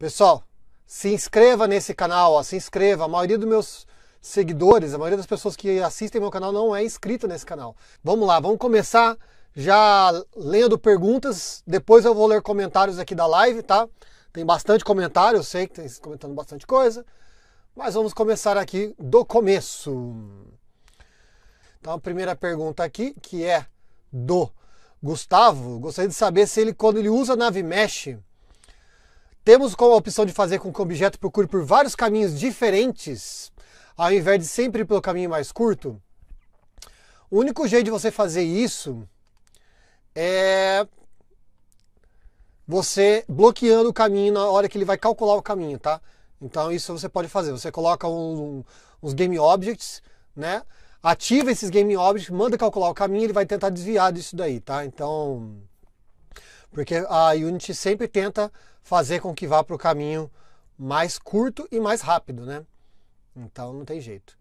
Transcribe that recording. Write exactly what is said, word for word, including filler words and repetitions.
Pessoal, se inscreva nesse canal, ó, se inscreva. A maioria dos meus seguidores, a maioria das pessoas que assistem meu canal não é inscrita nesse canal. Vamos lá, vamos começar já lendo perguntas, depois eu vou ler comentários aqui da live, tá? Tem bastante comentário, eu sei que tem comentando bastante coisa, mas vamos começar aqui do começo. Então a primeira pergunta aqui, que é do Gustavo. Gostaria de saber se ele, quando ele usa NavMesh, temos como a opção de fazer com que o objeto procure por vários caminhos diferentes, ao invés de sempre ir pelo caminho mais curto. O único jeito de você fazer isso é você bloqueando o caminho na hora que ele vai calcular o caminho, tá? Então isso você pode fazer. Você coloca um, uns GameObjects, né? Ativa esses GameObjects, manda calcular o caminho, ele vai tentar desviar disso daí, tá? Então, porque a Unity sempre tenta fazer com que vá para o caminho mais curto e mais rápido, né? Então não tem jeito.